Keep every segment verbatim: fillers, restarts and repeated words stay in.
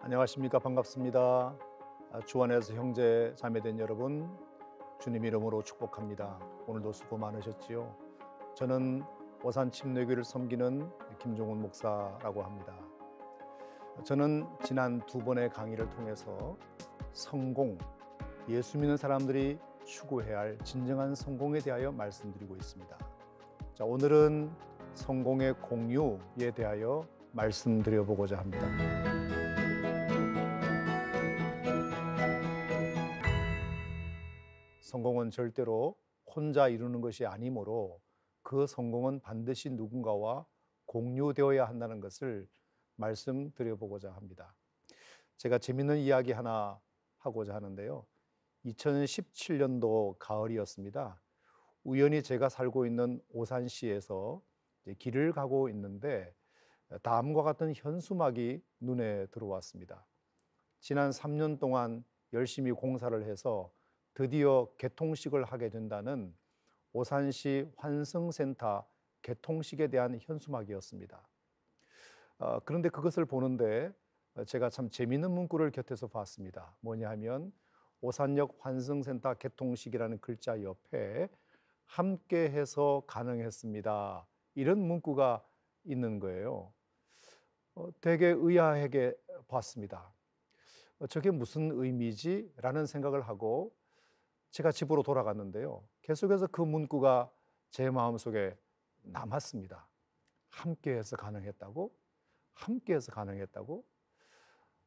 안녕하십니까. 반갑습니다. 주 안에서 형제 자매된 여러분, 주님 이름으로 축복합니다. 오늘도 수고 많으셨지요. 저는 오산 침례교회를 섬기는 김종훈 목사라고 합니다. 저는 지난 두 번의 강의를 통해서 성공, 예수 믿는 사람들이 추구해야 할 진정한 성공에 대하여 말씀드리고 있습니다. 자, 오늘은 성공의 공유에 대하여 말씀드려보고자 합니다. 성공은 절대로 혼자 이루는 것이 아니므로 그 성공은 반드시 누군가와 공유되어야 한다는 것을 말씀드려보고자 합니다. 제가 재밌는 이야기 하나 하고자 하는데요. 이천십칠 년도 가을이었습니다. 우연히 제가 살고 있는 오산시에서 길을 가고 있는데 다음과 같은 현수막이 눈에 들어왔습니다. 지난 삼 년 동안 열심히 공사를 해서 드디어 개통식을 하게 된다는 오산시 환승센터 개통식에 대한 현수막이었습니다. 어, 그런데 그것을 보는데 제가 참 재미있는 문구를 곁에서 봤습니다. 뭐냐 하면 오산역 환승센터 개통식이라는 글자 옆에 함께해서 가능했습니다. 이런 문구가 있는 거예요. 어, 되게 의아하게 봤습니다. 어, 저게 무슨 의미지? 라는 생각을 하고 제가 집으로 돌아갔는데요. 계속해서 그 문구가 제 마음속에 남았습니다. 함께해서 가능했다고? 함께해서 가능했다고?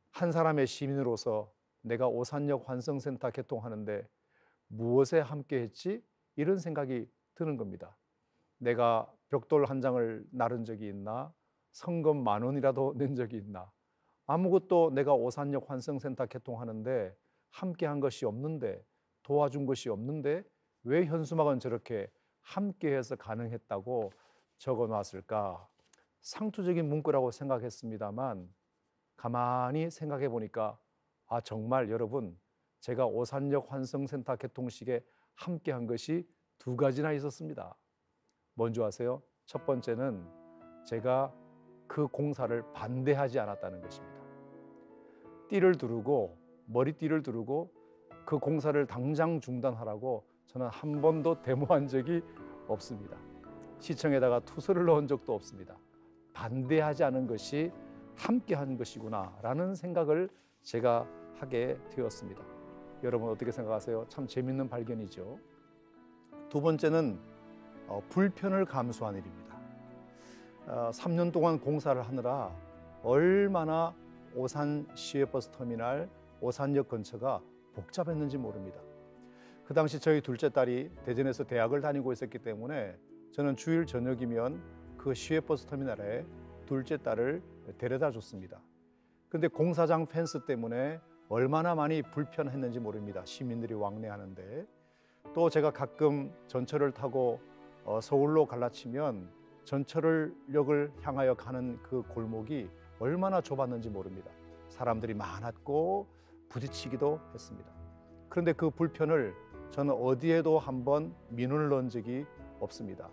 한 사람의 시민으로서 내가 오산역 환승센터 개통하는데 무엇에 함께했지? 이런 생각이 드는 겁니다. 내가 벽돌 한 장을 나른 적이 있나? 성금 만 원이라도 낸 적이 있나? 아무것도 내가 오산역 환승센터 개통하는데 함께한 것이 없는데, 도와준 것이 없는데 왜 현수막은 저렇게 함께해서 가능했다고 적어놨을까? 상투적인 문구라고 생각했습니다만 가만히 생각해 보니까 아, 정말 여러분, 제가 오산역 환승센터 개통식에 함께한 것이 두 가지나 있었습니다. 뭔지 아세요? 첫 번째는 제가 그 공사를 반대하지 않았다는 것입니다. 띠를 두르고, 머리띠를 두르고 그 공사를 당장 중단하라고 저는 한 번도 데모한 적이 없습니다. 시청에다가 투서를 넣은 적도 없습니다. 반대하지 않은 것이 함께한 것이구나라는 생각을 제가 하게 되었습니다. 여러분 어떻게 생각하세요? 참 재밌는 발견이죠. 두 번째는 어, 불편을 감수한 일입니다. 어, 삼 년 동안 공사를 하느라 얼마나 오산 시외버스 터미널, 오산역 근처가 복잡했는지 모릅니다. 그 당시 저희 둘째 딸이 대전에서 대학을 다니고 있었기 때문에 저는 주일 저녁이면 그 시외버스 터미널에 둘째 딸을 데려다 줬습니다. 근데 공사장 펜스 때문에 얼마나 많이 불편했는지 모릅니다. 시민들이 왕래하는데. 또 제가 가끔 전철을 타고 서울로 갈라치면 전철역을 향하여 가는 그 골목이 얼마나 좁았는지 모릅니다. 사람들이 많았고 부딪히기도 했습니다. 그런데 그 불편을 저는 어디에도 한번 민원을 넣은 적이 없습니다.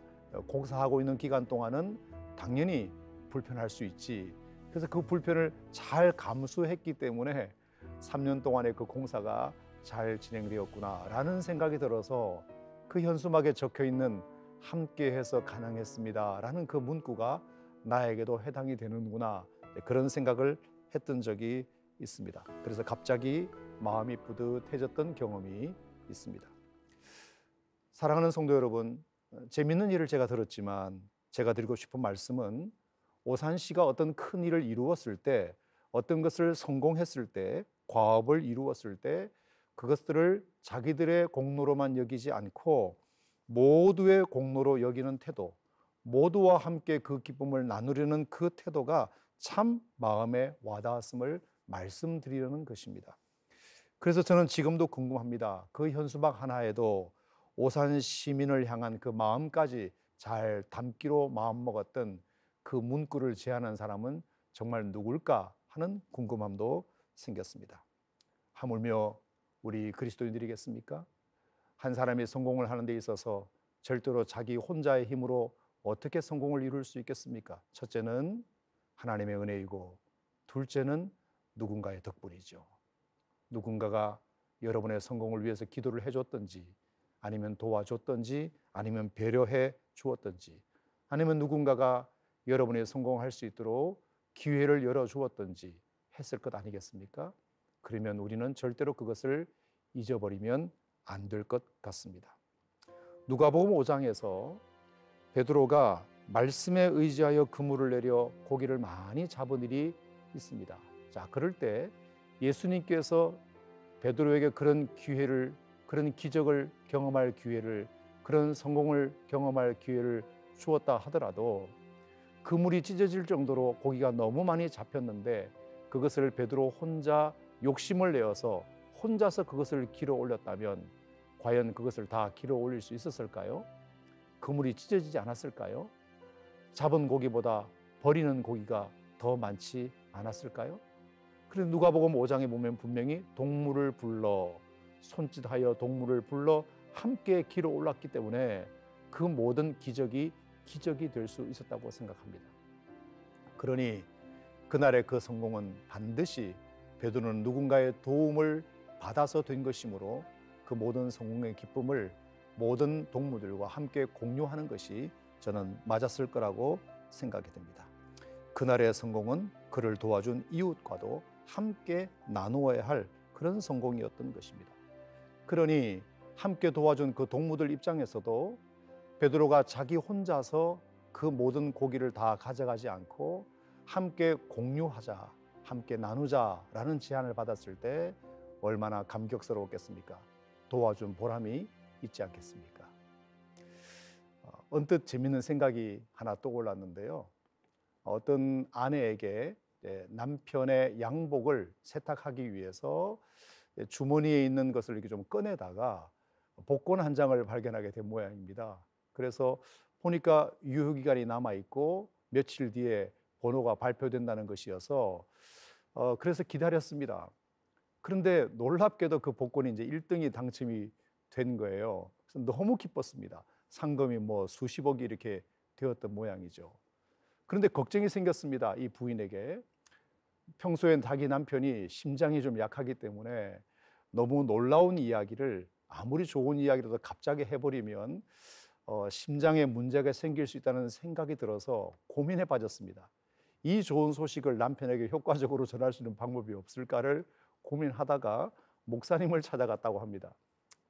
공사하고 있는 기간 동안은 당연히 불편할 수 있지. 그래서 그 불편을 잘 감수했기 때문에 삼 년 동안의 그 공사가 잘 진행되었구나라는 생각이 들어서 그 현수막에 적혀있는 함께해서 가능했습니다라는 그 문구가 나에게도 해당이 되는구나, 그런 생각을 했던 적이 있습니다. 그래서 갑자기 마음이 뿌듯해졌던 경험이 있습니다. 사랑하는 성도 여러분, 재미있는 일을 제가 들었지만 제가 드리고 싶은 말씀은 오산시가 어떤 큰 일을 이루었을 때, 어떤 것을 성공했을 때, 과업을 이루었을 때 그것들을 자기들의 공로로만 여기지 않고 모두의 공로로 여기는 태도, 모두와 함께 그 기쁨을 나누려는 그 태도가 참 마음에 와닿았음을 말씀드리려는 것입니다. 그래서 저는 지금도 궁금합니다. 그 현수막 하나에도 오산 시민을 향한 그 마음까지 잘 담기로 마음먹었던 그 문구를 제안한 사람은 정말 누굴까 하는 궁금함도 생겼습니다. 하물며 우리 그리스도인들이겠습니까? 한 사람이 성공을 하는 데 있어서 절대로 자기 혼자의 힘으로 어떻게 성공을 이룰 수 있겠습니까? 첫째는 하나님의 은혜이고, 둘째는 누군가의 덕분이죠. 누군가가 여러분의 성공을 위해서 기도를 해줬든지, 아니면 도와줬든지, 아니면 배려해 주었든지, 아니면 누군가가 여러분이 성공할 수 있도록 기회를 열어주었든지 했을 것 아니겠습니까? 그러면 우리는 절대로 그것을 잊어버리면 안 될 것 같습니다. 누가복음 오 장에서 베드로가 말씀에 의지하여 그물을 내려 고기를 많이 잡은 일이 있습니다. 자, 그럴 때 예수님께서 베드로에게 그런 기회를, 그런 기적을 경험할 기회를, 그런 성공을 경험할 기회를 주었다 하더라도 그물이 찢어질 정도로 고기가 너무 많이 잡혔는데 그것을 베드로 혼자 욕심을 내어서 혼자서 그것을 길어 올렸다면 과연 그것을 다 길어 올릴 수 있었을까요? 그물이 찢어지지 않았을까요? 잡은 고기보다 버리는 고기가 더 많지 않았을까요? 그런데 누가복음 오 장에 보면 분명히 동물을 불러 손짓하여 동물을 불러 함께 길어 올랐기 때문에 그 모든 기적이 기적이 될 수 있었다고 생각합니다. 그러니 그날의 그 성공은 반드시 베드로는 누군가의 도움을 받아서 된 것이므로 그 모든 성공의 기쁨을 모든 동무들과 함께 공유하는 것이 저는 맞았을 거라고 생각이 됩니다. 그날의 성공은 그를 도와준 이웃과도 함께 나누어야 할 그런 성공이었던 것입니다. 그러니 함께 도와준 그 동무들 입장에서도 베드로가 자기 혼자서 그 모든 고기를 다 가져가지 않고 함께 공유하자, 함께 나누자라는 제안을 받았을 때 얼마나 감격스러웠겠습니까? 도와준 보람이 있지 않겠습니까? 언뜻 재밌는 생각이 하나 떠올랐는데요. 어떤 아내에게 남편의 양복을 세탁하기 위해서 주머니에 있는 것을 이렇게 좀 꺼내다가 복권 한 장을 발견하게 된 모양입니다. 그래서 보니까 유효기간이 남아있고 며칠 뒤에 번호가 발표된다는 것이어서 어, 그래서 기다렸습니다. 그런데 놀랍게도 그 복권이 이제 일 등이 당첨이 된 거예요. 그래서 너무 기뻤습니다. 상금이 뭐 수십억이 이렇게 되었던 모양이죠. 그런데 걱정이 생겼습니다. 이 부인에게. 평소엔 자기 남편이 심장이 좀 약하기 때문에 너무 놀라운 이야기를 아무리 좋은 이야기라도 갑자기 해버리면 어, 심장에 문제가 생길 수 있다는 생각이 들어서 고민에 빠졌습니다. 이 좋은 소식을 남편에게 효과적으로 전할 수 있는 방법이 없을까를 고민하다가 목사님을 찾아갔다고 합니다.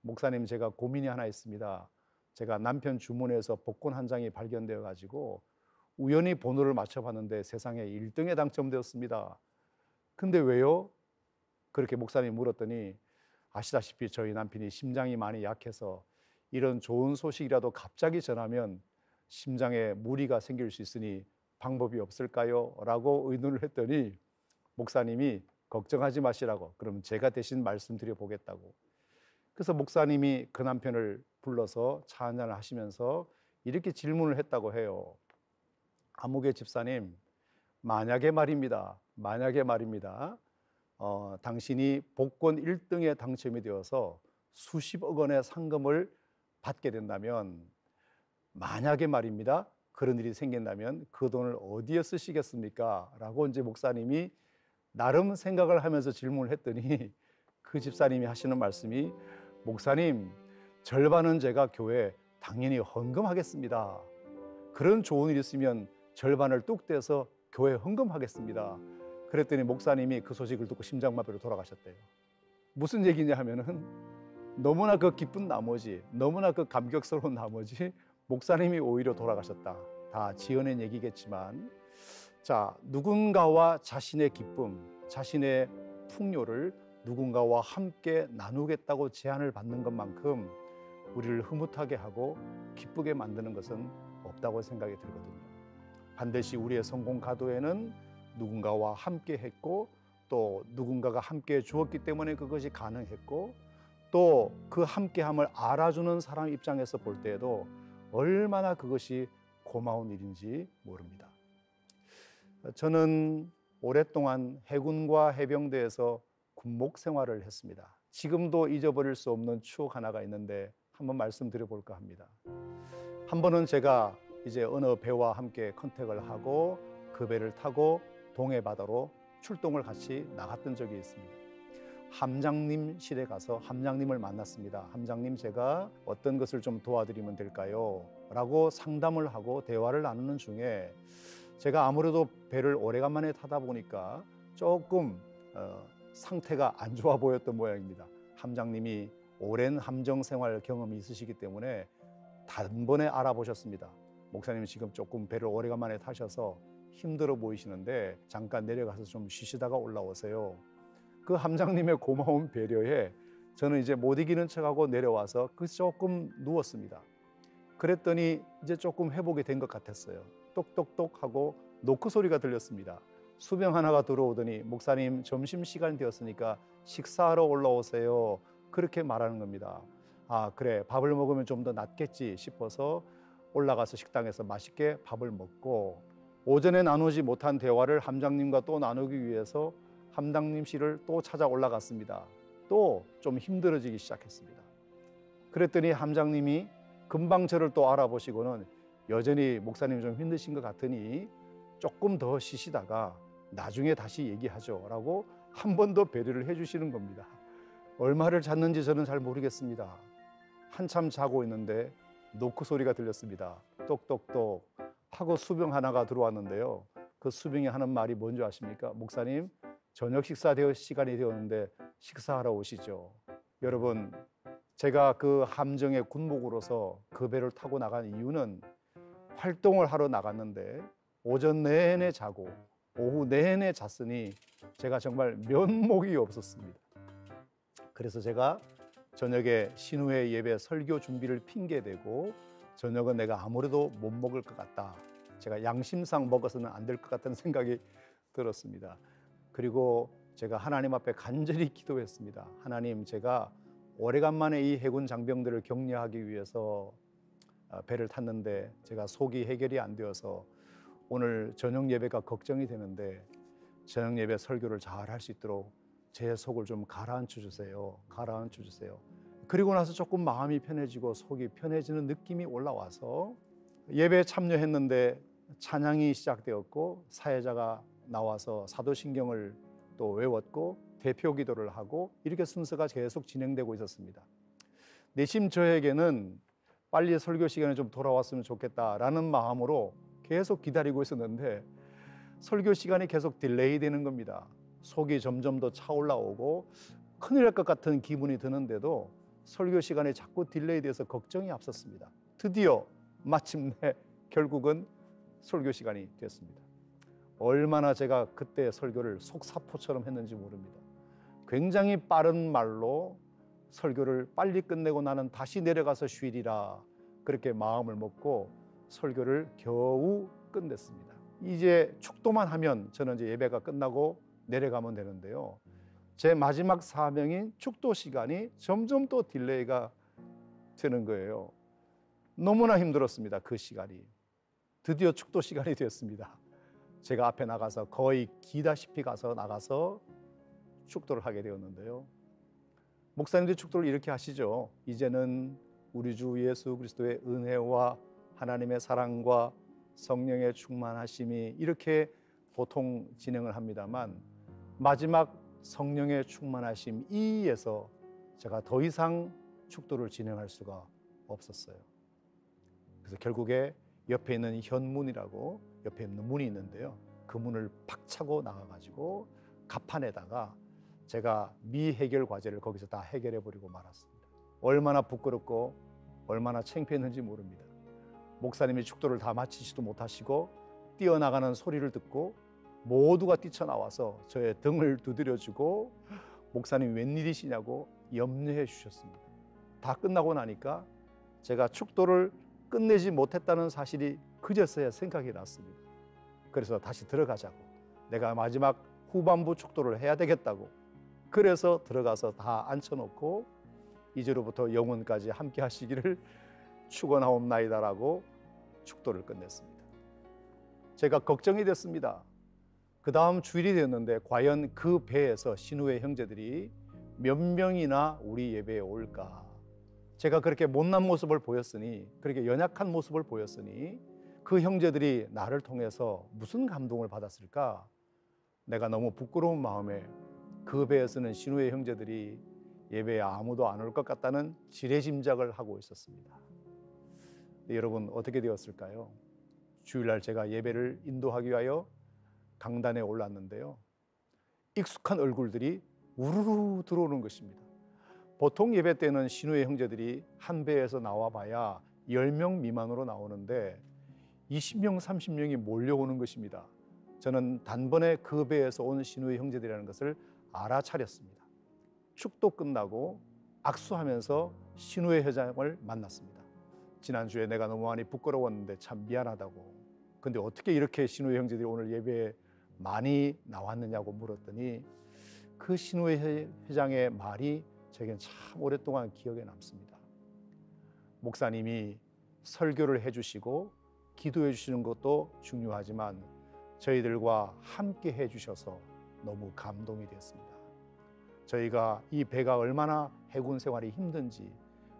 목사님, 제가 고민이 하나 있습니다. 제가 남편 주머니에서 복권 한 장이 발견되어 가지고 우연히 번호를 맞춰봤는데 세상에 일 등에 당첨되었습니다. 근데 왜요? 그렇게 목사님이 물었더니, 아시다시피 저희 남편이 심장이 많이 약해서 이런 좋은 소식이라도 갑자기 전하면 심장에 무리가 생길 수 있으니 방법이 없을까요? 라고 의논을 했더니 목사님이 걱정하지 마시라고, 그럼 제가 대신 말씀드려 보겠다고. 그래서 목사님이 그 남편을 불러서 차 한잔을 하시면서 이렇게 질문을 했다고 해요. 아무개 집사님, 만약에 말입니다. 만약에 말입니다. 어, 당신이 복권 일 등에 당첨이 되어서 수십억 원의 상금을 받게 된다면, 만약에 말입니다, 그런 일이 생긴다면 그 돈을 어디에 쓰시겠습니까? 라고 이제 목사님이 나름 생각을 하면서 질문을 했더니 그 집사님이 하시는 말씀이, 목사님, 절반은 제가 교회에 당연히 헌금하겠습니다. 그런 좋은 일이 있으면 절반을 뚝 떼서 교회에 헌금하겠습니다. 그랬더니 목사님이 그 소식을 듣고 심장마비로 돌아가셨대요. 무슨 얘기냐 하면은 너무나 그 기쁜 나머지, 너무나 그 감격스러운 나머지 목사님이 오히려 돌아가셨다. 다 지어낸 얘기겠지만, 자, 누군가와 자신의 기쁨, 자신의 풍요를 누군가와 함께 나누겠다고 제안을 받는 것만큼 우리를 흐뭇하게 하고 기쁘게 만드는 것은 없다고 생각이 들거든요. 반드시 우리의 성공 가도에는 누군가와 함께 했고, 또 누군가가 함께 주었기 때문에 그것이 가능했고, 또 그 함께함을 알아주는 사람 입장에서 볼 때에도 얼마나 그것이 고마운 일인지 모릅니다. 저는 오랫동안 해군과 해병대에서 군목 생활을 했습니다. 지금도 잊어버릴 수 없는 추억 하나가 있는데 한번 말씀드려볼까 합니다. 한 번은 제가 이제 어느 배와 함께 컨택을 하고 그 배를 타고 동해바다로 출동을 같이 나갔던 적이 있습니다. 함장님실에 가서 함장님을 만났습니다. 함장님, 제가 어떤 것을 좀 도와드리면 될까요? 라고 상담을 하고 대화를 나누는 중에 제가 아무래도 배를 오래간만에 타다 보니까 조금 어, 상태가 안 좋아 보였던 모양입니다. 함장님이 오랜 함정 생활 경험이 있으시기 때문에 단번에 알아보셨습니다. 목사님, 지금 조금 배를 오래간만에 타셔서 힘들어 보이시는데 잠깐 내려가서 좀 쉬시다가 올라오세요. 그 함장님의 고마운 배려에 저는 이제 못 이기는 척하고 내려와서 그 조금 누웠습니다. 그랬더니 이제 조금 회복이 된 것 같았어요. 똑똑똑 하고 노크 소리가 들렸습니다. 수병 하나가 들어오더니 목사님, 점심시간 되었으니까 식사하러 올라오세요. 그렇게 말하는 겁니다. 아, 그래, 밥을 먹으면 좀 더 낫겠지 싶어서 올라가서 식당에서 맛있게 밥을 먹고, 오전에 나누지 못한 대화를 함장님과 또 나누기 위해서 함장님실을 또 찾아 올라갔습니다. 또 좀 힘들어지기 시작했습니다. 그랬더니 함장님이 금방 저를 또 알아보시고는 여전히 목사님 좀 힘드신 것 같으니 조금 더 쉬시다가 나중에 다시 얘기하죠 라고 한 번 더 배려를 해주시는 겁니다. 얼마를 잤는지 저는 잘 모르겠습니다. 한참 자고 있는데 노크 소리가 들렸습니다. 똑똑똑 하고 수병 하나가 들어왔는데요. 그 수병이 하는 말이 뭔지 아십니까? 목사님, 저녁 식사 시간이 되었는데 식사하러 오시죠. 여러분, 제가 그 함정의 군목으로서 그 배를 타고 나간 이유는 활동을 하러 나갔는데 오전 내내 자고 오후 내내 잤으니 제가 정말 면목이 없었습니다. 그래서 제가 저녁에 신우회 예배 설교 준비를 핑계대고 저녁은 내가 아무래도 못 먹을 것 같다, 제가 양심상 먹어서는 안 될 것 같다는 생각이 들었습니다. 그리고 제가 하나님 앞에 간절히 기도했습니다. 하나님, 제가 오래간만에 이 해군 장병들을 격려하기 위해서 배를 탔는데 제가 속이 해결이 안 되어서 오늘 저녁 예배가 걱정이 되는데 저녁 예배 설교를 잘 할 수 있도록 제 속을 좀 가라앉혀 주세요. 가라앉혀 주세요. 그리고 나서 조금 마음이 편해지고 속이 편해지는 느낌이 올라와서 예배에 참여했는데 찬양이 시작되었고 사회자가 나와서 사도신경을 또 외웠고 대표 기도를 하고 이렇게 순서가 계속 진행되고 있었습니다. 내심 저에게는 빨리 설교 시간에 좀 돌아왔으면 좋겠다라는 마음으로 계속 기다리고 있었는데 설교 시간이 계속 딜레이 되는 겁니다. 속이 점점 더 차올라오고 큰일 날 것 같은 기분이 드는데도 설교 시간에 자꾸 딜레이 돼서 걱정이 앞섰습니다. 드디어 마침내 결국은 설교 시간이 됐습니다. 얼마나 제가 그때 설교를 속사포처럼 했는지 모릅니다. 굉장히 빠른 말로 설교를 빨리 끝내고 나는 다시 내려가서 쉬리라, 그렇게 마음을 먹고 설교를 겨우 끝냈습니다. 이제 축도만 하면 저는 이제 예배가 끝나고 내려가면 되는데요. 제 마지막 사명인 축도 시간이 점점 또 딜레이가 되는 거예요. 너무나 힘들었습니다. 그 시간이. 드디어 축도 시간이 되었습니다. 제가 앞에 나가서 거의 기다시피 가서 나가서 축도를 하게 되었는데요. 목사님들이 축도를 이렇게 하시죠. 이제는 우리 주 예수 그리스도의 은혜와 하나님의 사랑과 성령의 충만하심이, 이렇게 보통 진행을 합니다만 마지막 성령의 충만하심 이에서 제가 더 이상 축도를 진행할 수가 없었어요. 그래서 결국에 옆에 있는 현문이라고, 옆에 있는 문이 있는데요. 그 문을 팍 차고 나가가지고 갑판에다가 제가 미해결 과제를 거기서 다 해결해버리고 말았습니다. 얼마나 부끄럽고 얼마나 창피했는지 모릅니다. 목사님이 축도를 다 마치지도 못하시고 뛰어나가는 소리를 듣고 모두가 뛰쳐나와서 저의 등을 두드려주고 목사님 웬일이시냐고 염려해 주셨습니다. 다 끝나고 나니까 제가 축도를 끝내지 못했다는 사실이 그제서야 생각이 났습니다. 그래서 다시 들어가자고, 내가 마지막 후반부 축도를 해야 되겠다고, 그래서 들어가서 다 앉혀놓고 이제로부터 영원까지 함께 하시기를 축원하옵나이다라고 축도를 끝냈습니다. 제가 걱정이 됐습니다. 그 다음 주일이 되었는데 과연 그 배에서 신우의 형제들이 몇 명이나 우리 예배에 올까? 제가 그렇게 못난 모습을 보였으니, 그렇게 연약한 모습을 보였으니 그 형제들이 나를 통해서 무슨 감동을 받았을까? 내가 너무 부끄러운 마음에 그 배에 서는 신우의 형제들이 예배에 아무도 안 올 것 같다는 지레짐작을 하고 있었습니다. 여러분, 어떻게 되었을까요? 주일날 제가 예배를 인도하기 위하여 강단에 올랐는데요, 익숙한 얼굴들이 우르르 들어오는 것입니다. 보통 예배 때는 신우의 형제들이 한 배에서 나와봐야 열 명 미만으로 나오는데 이십 명, 삼십 명이 몰려오는 것입니다. 저는 단번에 그 배에서 온 신우의 형제들이라는 것을 알아차렸습니다. 축도 끝나고 악수하면서 신우의 회장을 만났습니다. 지난주에 내가 너무 많이 부끄러웠는데 참 미안하다고, 근데 어떻게 이렇게 신우의 형제들이 오늘 예배에 많이 나왔느냐고 물었더니 그 신우의 회장의 말이 저에겐 참 오랫동안 기억에 남습니다. 목사님이 설교를 해주시고 기도해 주시는 것도 중요하지만 저희들과 함께 해주셔서 너무 감동이 됐습니다. 저희가 이 배가 얼마나 해군 생활이 힘든지,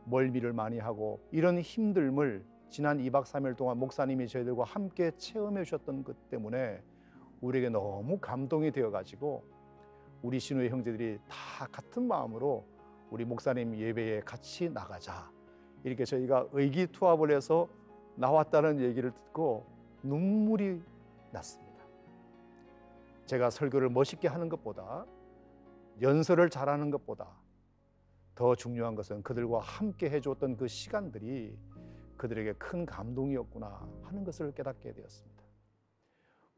멀미를 많이 하고 이런 힘듦을 지난 이 박 삼 일 동안 목사님이 저희들과 함께 체험해 주셨던 것 때문에 우리에게 너무 감동이 되어가지고 우리 신우의 형제들이 다 같은 마음으로 우리 목사님 예배에 같이 나가자, 이렇게 저희가 의기투합을 해서 나왔다는 얘기를 듣고 눈물이 났습니다. 제가 설교를 멋있게 하는 것보다, 연설을 잘하는 것보다 더 중요한 것은 그들과 함께 해줬던 그 시간들이 그들에게 큰 감동이었구나 하는 것을 깨닫게 되었습니다.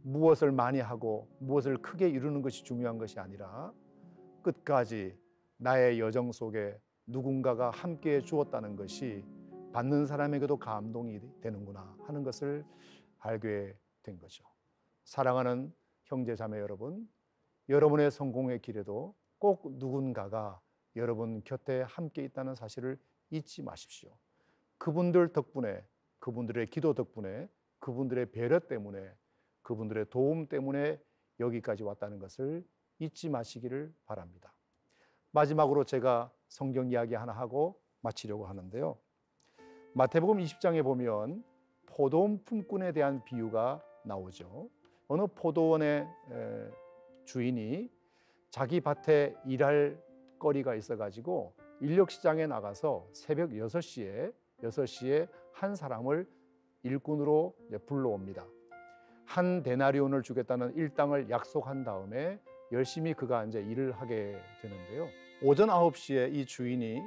무엇을 많이 하고 무엇을 크게 이루는 것이 중요한 것이 아니라 끝까지 나의 여정 속에 누군가가 함께해 주었다는 것이 받는 사람에게도 감동이 되는구나 하는 것을 알게 된 거죠. 사랑하는 형제 자매 여러분, 여러분의 성공의 길에도 꼭 누군가가 여러분 곁에 함께 있다는 사실을 잊지 마십시오. 그분들 덕분에, 그분들의 기도 덕분에, 그분들의 배려 때문에, 그분들의 도움 때문에 여기까지 왔다는 것을 잊지 마시기를 바랍니다. 마지막으로 제가 성경 이야기 하나 하고 마치려고 하는데요, 마태복음 이십 장에 보면 포도원 품꾼에 대한 비유가 나오죠. 어느 포도원의 주인이 자기 밭에 일할 거리가 있어가지고 인력시장에 나가서 새벽 여섯 시에 여섯 시에 한 사람을 일꾼으로 불러옵니다. 한 데나리온을 주겠다는 일당을 약속한 다음에 열심히 그가 이제 일을 하게 되는데요, 오전 아홉 시에 이 주인이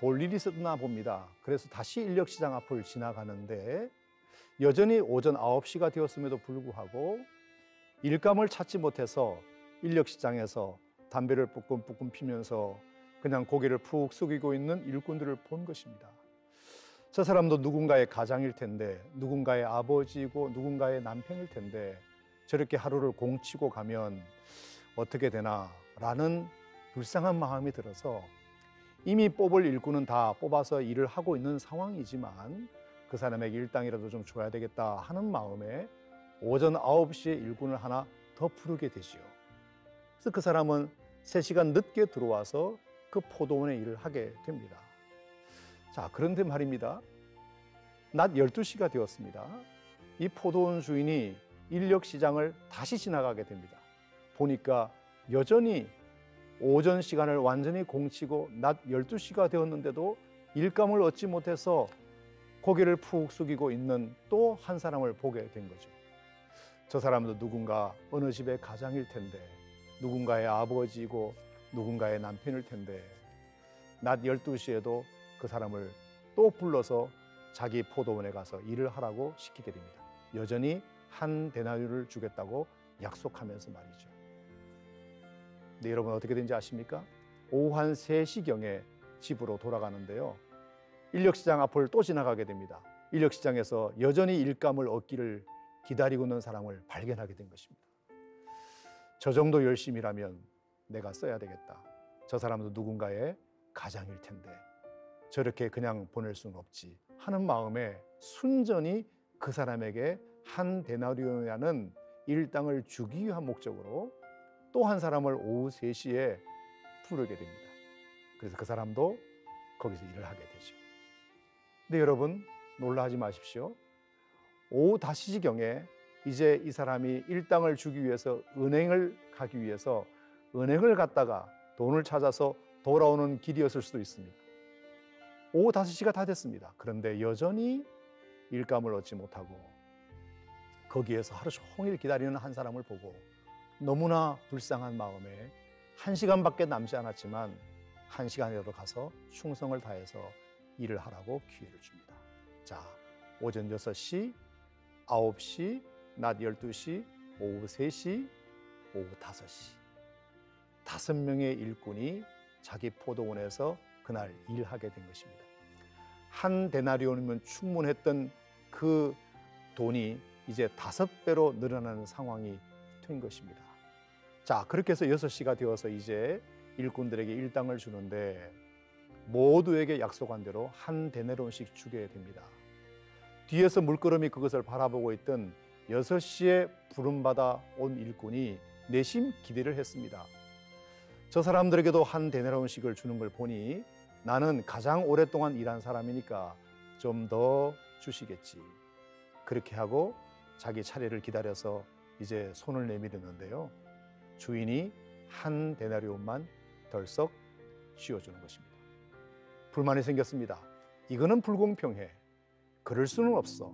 볼 일이 있었나 봅니다. 그래서 다시 인력시장 앞을 지나가는데 여전히 오전 아홉 시가 되었음에도 불구하고 일감을 찾지 못해서 인력시장에서 담배를 뿜뿜 피면서 그냥 고개를 푹 숙이고 있는 일꾼들을 본 것입니다. 저 사람도 누군가의 가장일 텐데, 누군가의 아버지고 누군가의 남편일 텐데 저렇게 하루를 공치고 가면 어떻게 되나 라는 불쌍한 마음이 들어서, 이미 뽑을 일꾼은 다 뽑아서 일을 하고 있는 상황이지만 그 사람에게 일당이라도 좀 줘야 되겠다 하는 마음에 오전 아홉 시에 일꾼을 하나 더 부르게 되지요. 그래서 그 사람은 세 시간 늦게 들어와서 그 포도원에 일을 하게 됩니다. 자, 그런데 말입니다, 낮 열두 시가 되었습니다. 이 포도원 주인이 인력시장을 다시 지나가게 됩니다. 보니까 여전히 오전 시간을 완전히 공치고 낮 열두 시가 되었는데도 일감을 얻지 못해서 고개를 푹 숙이고 있는 또 한 사람을 보게 된 거죠. 저 사람도 누군가 어느 집의 가장일 텐데, 누군가의 아버지고 누군가의 남편일 텐데 낮 열두 시에도 그 사람을 또 불러서 자기 포도원에 가서 일을 하라고 시키게 됩니다. 여전히 한 데나리온을 주겠다고 약속하면서 말이죠. 근데 여러분, 어떻게 된지 아십니까? 오후 한 세 시경에 집으로 돌아가는데요, 인력시장 앞을 또 지나가게 됩니다. 인력시장에서 여전히 일감을 얻기를 기다리고 있는 사람을 발견하게 된 것입니다. 저 정도 열심히라면 내가 써야 되겠다. 저 사람도 누군가의 가장일 텐데 저렇게 그냥 보낼 수는 없지 하는 마음에 순전히 그 사람에게 한 데나리온이라는 일당을 주기 위한 목적으로 또 한 사람을 오후 세 시에 부르게 됩니다. 그래서 그 사람도 거기서 일을 하게 되죠. 근데 여러분, 놀라지 마십시오. 오후 다시 지경에 이제 이 사람이 일당을 주기 위해서 은행을 가기 위해서 은행을 갔다가 돈을 찾아서 돌아오는 길이었을 수도 있습니다. 오후 다섯 시가 다 됐습니다. 그런데 여전히 일감을 얻지 못하고 거기에서 하루 종일 기다리는 한 사람을 보고 너무나 불쌍한 마음에 한 시간밖에 남지 않았지만 한 시간이라도 가서 충성을 다해서 일을 하라고 기회를 줍니다. 자, 오전 여섯 시, 아홉 시, 낮 열두 시, 오후 세 시, 오후 다섯 시. 다섯 명의 일꾼이 자기 포도원에서 그날 일하게 된 것입니다. 한 데나리온이면 충분했던 그 돈이 이제 다섯 배로 늘어나는 상황이 된 것입니다. 자, 그렇게 해서 여섯 시가 되어서 이제 일꾼들에게 일당을 주는데 모두에게 약속한 대로 한 데나리온씩 주게 됩니다. 뒤에서 물끄러미 그것을 바라보고 있던 여섯 시에 부름받아 온 일꾼이 내심 기대를 했습니다. 저 사람들에게도 한 데나리온씩을 주는 걸 보니 나는 가장 오랫동안 일한 사람이니까 좀 더 주시겠지. 그렇게 하고 자기 차례를 기다려서 이제 손을 내밀었는데요. 주인이 한 데나리온만 덜썩 씌워주는 것입니다. 불만이 생겼습니다. 이거는 불공평해. 그럴 수는 없어.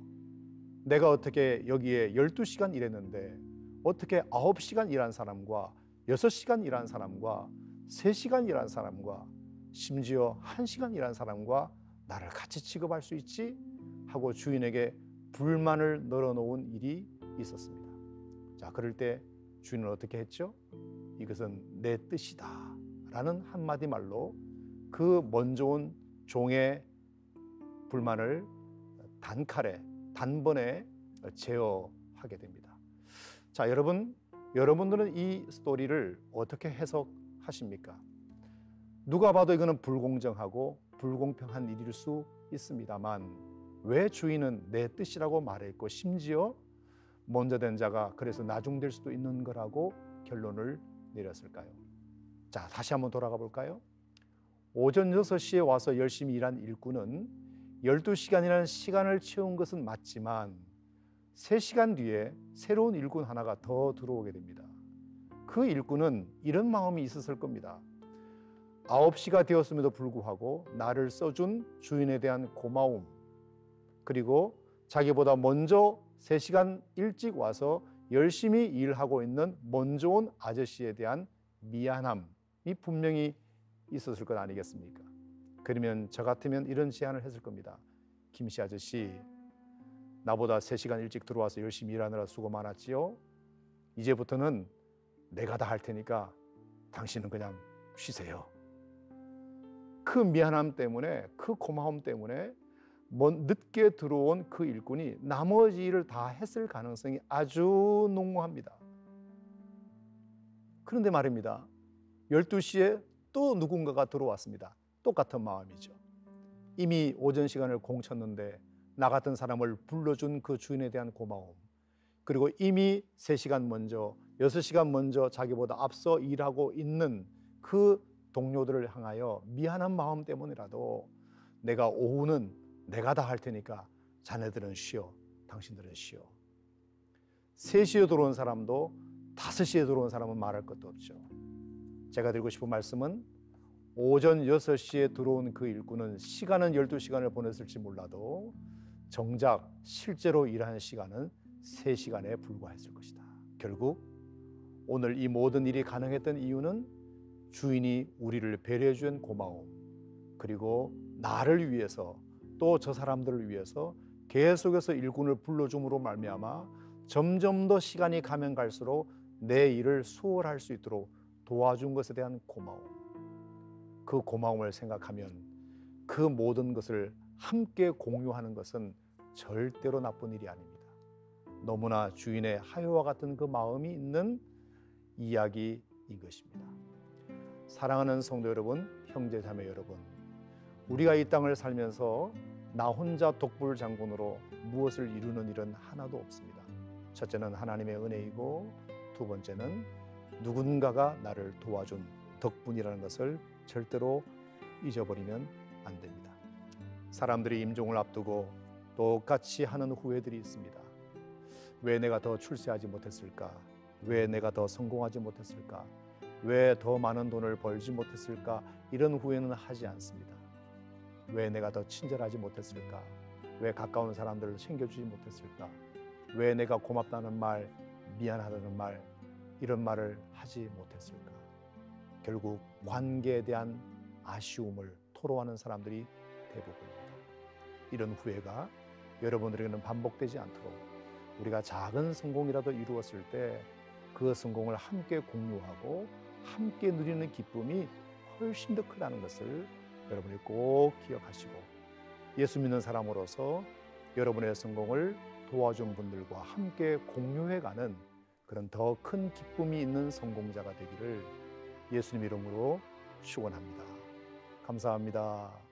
내가 어떻게 여기에 열두 시간 일했는데 어떻게 아홉 시간 일한 사람과 여섯 시간 일한 사람과 세 시간 일한 사람과 심지어 한 시간 일한 사람과 나를 같이 취급할 수 있지? 하고 주인에게 불만을 널어놓은 일이 있었습니다. 자, 그럴 때 주인은 어떻게 했죠? 이것은 내 뜻이다 라는 한마디 말로 그 먼저 온 종의 불만을 단칼에 단번에 제어하게 됩니다. 자, 여러분, 여러분들은 이 스토리를 어떻게 해석하십니까? 누가 봐도 이거는 불공정하고 불공평한 일일 수 있습니다만 왜 주인은 내 뜻이라고 말했고 심지어 먼저 된 자가 그래서 나중될 수도 있는 거라고 결론을 내렸을까요? 자, 다시 한번 돌아가 볼까요? 오전 여섯 시에 와서 열심히 일한 일꾼은 열두 시간이라는 시간을 채운 것은 맞지만 세 시간 뒤에 새로운 일꾼 하나가 더 들어오게 됩니다. 그 일꾼은 이런 마음이 있었을 겁니다. 아홉 시가 되었음에도 불구하고 나를 써준 주인에 대한 고마움, 그리고 자기보다 먼저 세 시간 일찍 와서 열심히 일하고 있는 먼저 온 아저씨에 대한 미안함이 분명히 있었을 것 아니겠습니까? 그러면 저 같으면 이런 제안을 했을 겁니다. 김씨 아저씨, 나보다 세 시간 일찍 들어와서 열심히 일하느라 수고 많았지요? 이제부터는 내가 다 할 테니까 당신은 그냥 쉬세요. 그 미안함 때문에, 그 고마움 때문에 늦게 들어온 그 일꾼이 나머지 일을 다 했을 가능성이 아주 농후합니다. 그런데 말입니다. 열두 시에 또 누군가가 들어왔습니다. 똑같은 마음이죠. 이미 오전 시간을 공쳤는데 나 같은 사람을 불러준 그 주인에 대한 고마움, 그리고 이미 세 시간 먼저, 여섯 시간 먼저 자기보다 앞서 일하고 있는 그 동료들을 향하여 미안한 마음 때문이라도 내가 오후는 내가 다 할 테니까 자네들은 쉬어, 당신들은 쉬어. 세 시에 들어온 사람도 다섯 시에 들어온 사람은 말할 것도 없죠. 제가 드리고 싶은 말씀은 오전 여섯 시에 들어온 그 일꾼은 시간은 열두 시간을 보냈을지 몰라도 정작 실제로 일하는 시간은 세 시간에 불과했을 것이다. 결국 오늘 이 모든 일이 가능했던 이유는 주인이 우리를 배려해 준 고마움, 그리고 나를 위해서 또 저 사람들을 위해서 계속해서 일꾼을 불러줌으로 말미암아 점점 더 시간이 가면 갈수록 내 일을 수월할 수 있도록 도와준 것에 대한 고마움, 그 고마움을 생각하면 그 모든 것을 함께 공유하는 것은 절대로 나쁜 일이 아닙니다. 너무나 주인의 하여와 같은 그 마음이 있는 이야기인 것입니다. 사랑하는 성도 여러분, 형제 자매 여러분, 우리가 이 땅을 살면서 나 혼자 독불장군으로 무엇을 이루는 일은 하나도 없습니다. 첫째는 하나님의 은혜이고 두 번째는 누군가가 나를 도와준 덕분이라는 것을 절대로 잊어버리면 안 됩니다. 사람들이 임종을 앞두고 똑같이 하는 후회들이 있습니다. 왜 내가 더 출세하지 못했을까? 왜 내가 더 성공하지 못했을까? 왜 더 많은 돈을 벌지 못했을까? 이런 후회는 하지 않습니다. 왜 내가 더 친절하지 못했을까? 왜 가까운 사람들을 챙겨주지 못했을까? 왜 내가 고맙다는 말, 미안하다는 말, 이런 말을 하지 못했을까? 결국 관계에 대한 아쉬움을 토로하는 사람들이 대부분입니다. 이런 후회가 여러분들에게는 반복되지 않도록 우리가 작은 성공이라도 이루었을 때 그 성공을 함께 공유하고 함께 누리는 기쁨이 훨씬 더 크다는 것을 여러분이 꼭 기억하시고, 예수 믿는 사람으로서 여러분의 성공을 도와준 분들과 함께 공유해가는 그런 더 큰 기쁨이 있는 성공자가 되기를 예수님 이름으로 축원합니다. 감사합니다.